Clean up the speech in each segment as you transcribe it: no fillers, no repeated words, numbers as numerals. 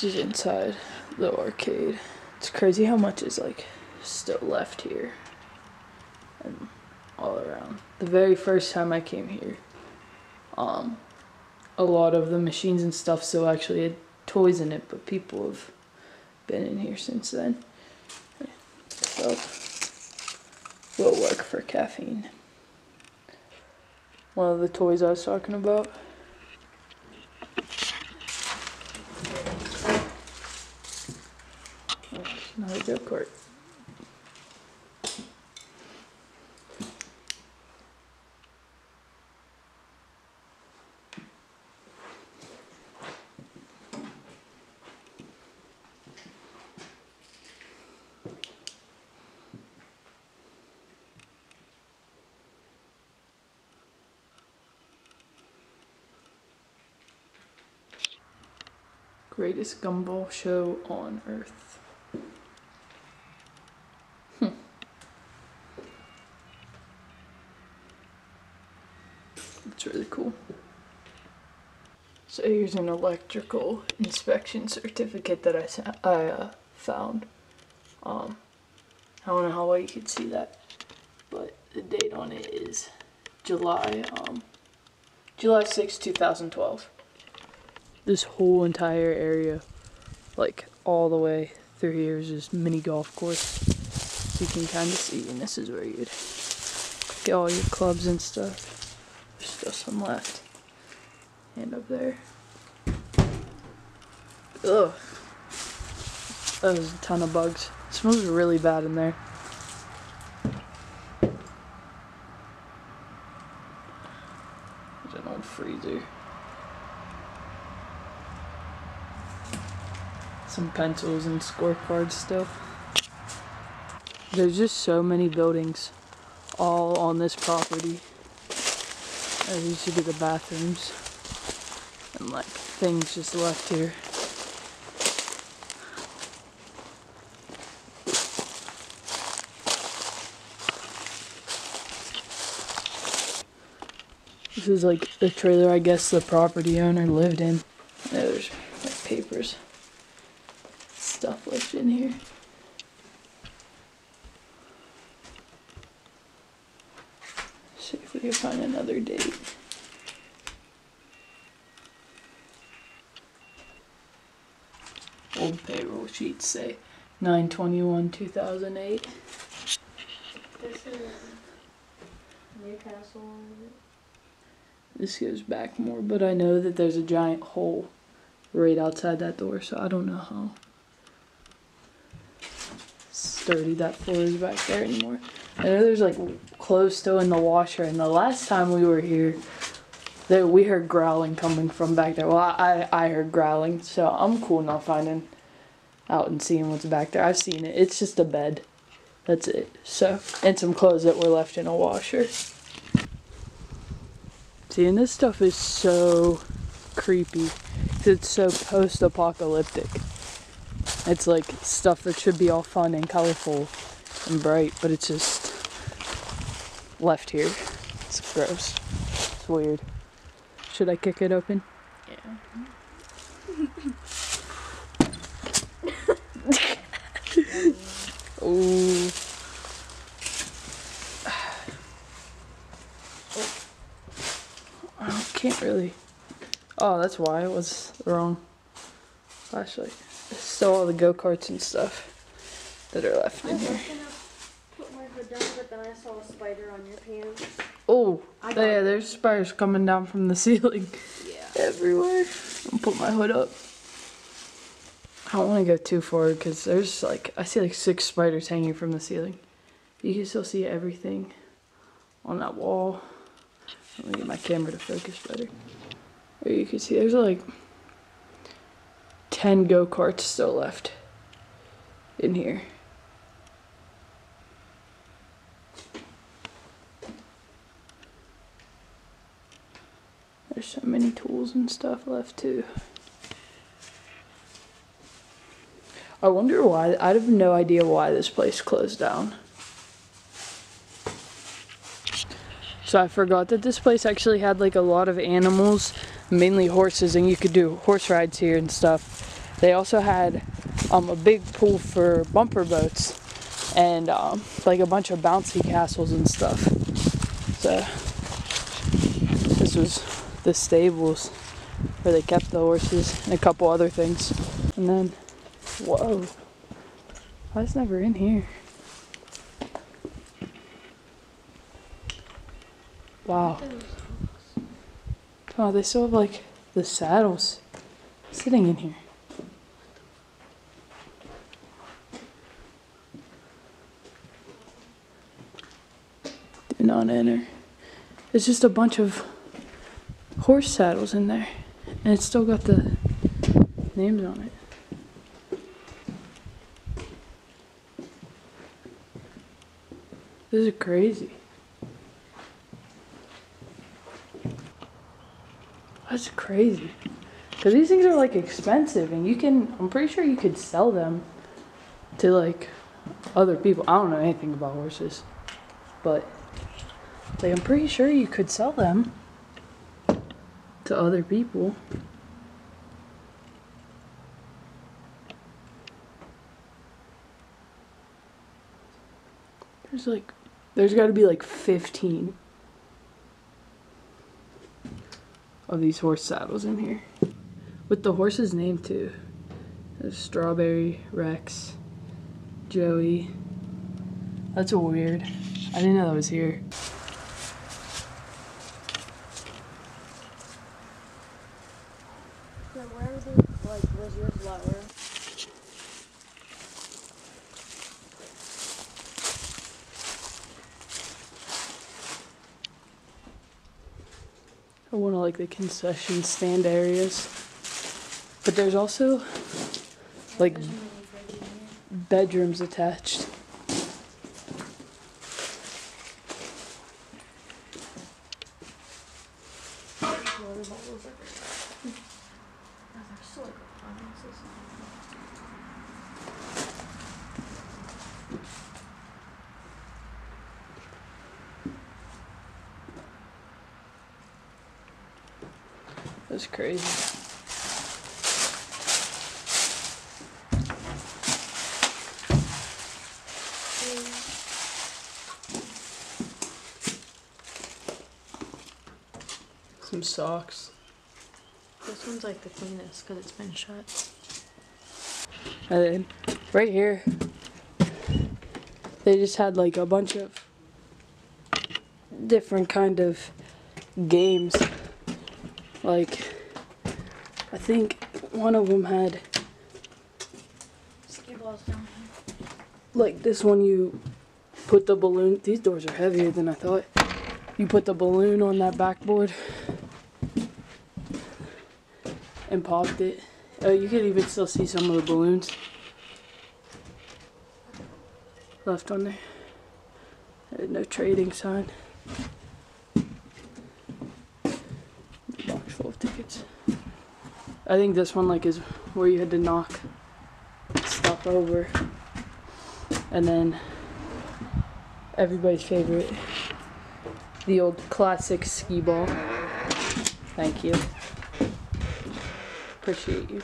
This is inside the arcade. It's crazy how much is like still left here and all around. The very first time I came here, a lot of the machines and stuff still actually had toys in it, but people have been in here since then. So will work for caffeine. One of the toys I was talking about. Another go-kart. Greatest gumball show on earth. It's really cool. So here's an electrical inspection certificate that I found. I don't know how well you can see that, but the date on it is July 6, 2012. This whole entire area, like all the way through here, is this mini golf course. So you can kind of see, and this is where you'd get all your clubs and stuff. There's still some left. And up there. Ugh. That was a ton of bugs. It smells really bad in there. There's an old freezer. Some pencils and scorecards still. There's just so many buildings all on this property. I used to do the bathrooms and like things just left here. This is like the trailer I guess the property owner lived in. There's like papers, stuff left in here. See if we can find another date. Old payroll sheets say 9/21/2008. This is Newcastle. This goes back more, but I know that there's a giant hole right outside that door, so I don't know how sturdy that floor is back there anymore. I know there's like clothes still in the washer, and the last time we were here, we heard growling coming from back there. Well, I heard growling, so I'm cool not finding out and seeing what's back there. I've seen it. It's just a bed. That's it. So, and some clothes that were left in a washer. See, and this stuff is so creepy. It's so post-apocalyptic. It's like stuff that should be all fun and colorful and bright, but it's just left here. It's gross. It's weird. Should I kick it open? Yeah. Ooh. I can't really. Oh, that's why it was the wrong flashlight. It's still all the go-karts and stuff that are left in here. Down, but then I saw a spider on your pants. Oh, yeah, there's spiders coming down from the ceiling. Yeah. Everywhere. I'll put my hood up. I don't want to go too far because there's like, I see like 6 spiders hanging from the ceiling. You can still see everything on that wall. Let me get my camera to focus better. Or you can see there's like 10 go-karts still left in here. There's so many tools and stuff left too. I wonder why. I have no idea why this place closed down. So I forgot that this place actually had like a lot of animals, mainly horses, and you could do horse rides here and stuff. They also had a big pool for bumper boats and like a bunch of bouncy castles and stuff. So this was the stables where they kept the horses and a couple other things. And then, whoa, I was never in here. Wow. Oh, they still have like the saddles sitting in here. Do not enter. It's just a bunch of horse saddles in there, and it's still got the names on it. This is crazy. That's crazy. Because these things are like expensive, and you can, I'm pretty sure you could sell them to like other people. I don't know anything about horses, but like I'm pretty sure you could sell them to other people. There's like, there's got to be like 15 of these horse saddles in here. With the horse's name too. There's Strawberry, Rex, Joey. That's weird. I didn't know that was here. Yeah, where was it? Like, was your flat where? I want to like the concession stand areas, but there's also like bedrooms attached. That's crazy. Some socks. This one's like the cleanest because it's been shut. And then right here, they just had like a bunch of different kind of games. Like, I think one of them had skee balls down here. Like this one, you put the balloon. These doors are heavier than I thought. You put the balloon on that backboard and popped it. Oh, you can even still see some of the balloons left on there. There's no trading sign. Tickets. I think this one like is where you had to knock stuff over, and then everybody's favorite, the old classic skee ball. Thank you, appreciate you.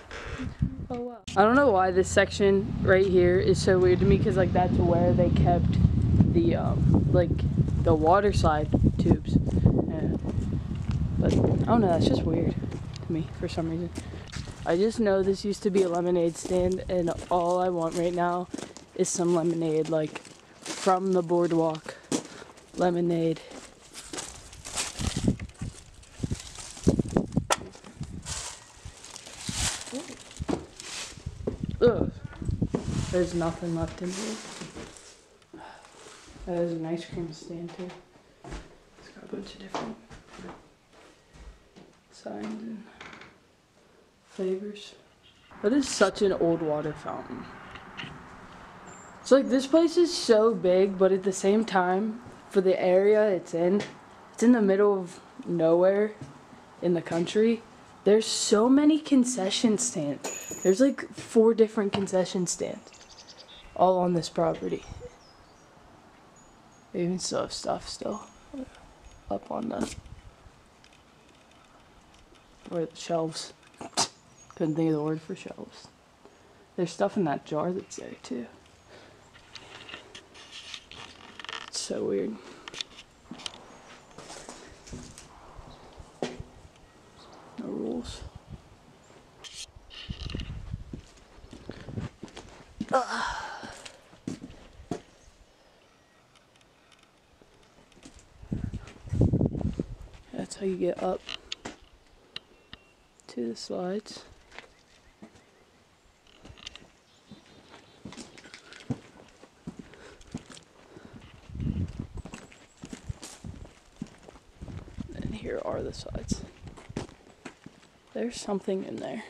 Oh wow! I don't know why this section right here is so weird to me, because like that's where they kept the like the water slide tubes. But I don't know, that's just weird to me for some reason. I just know this used to be a lemonade stand, and all I want right now is some lemonade, like from the boardwalk. Lemonade. Ugh. There's nothing left in here. There's an ice cream stand too. It's got a bunch of different signs and flavors. That is such an old water fountain. It's like this place is so big, but at the same time, for the area it's in the middle of nowhere in the country. There's so many concession stands. There's like 4 different concession stands all on this property. They even still have stuff still up on the or the shelves. Couldn't think of the word for shelves. There's stuff in that jar that's there too. It's so weird. No rules. That's how you get up to the slides. And here are the slides. There's something in there.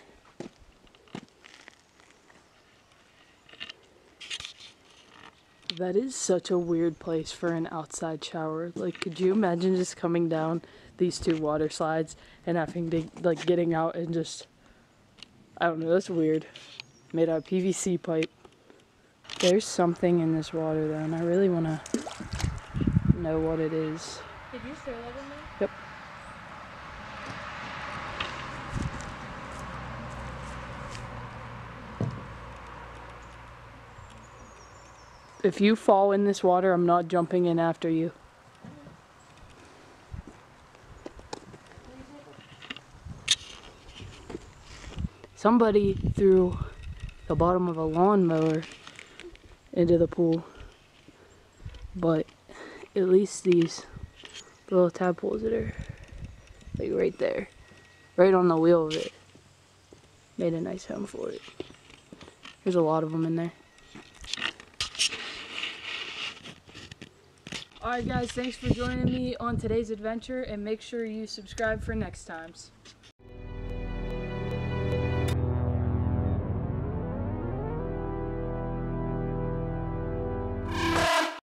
That is such a weird place for an outside shower. Like, could you imagine just coming down these two water slides and having to, like, getting out and just, I don't know, that's weird. Made out of PVC pipe. There's something in this water, though, and I really want to know what it is. Did you throw that in there? Yep. If you fall in this water, I'm not jumping in after you. Somebody threw the bottom of a lawnmower into the pool, but at least these little tadpoles that are like right there, right on the wheel of it, made a nice home for it. There's a lot of them in there. Alright guys, thanks for joining me on today's adventure, and make sure you subscribe for next times.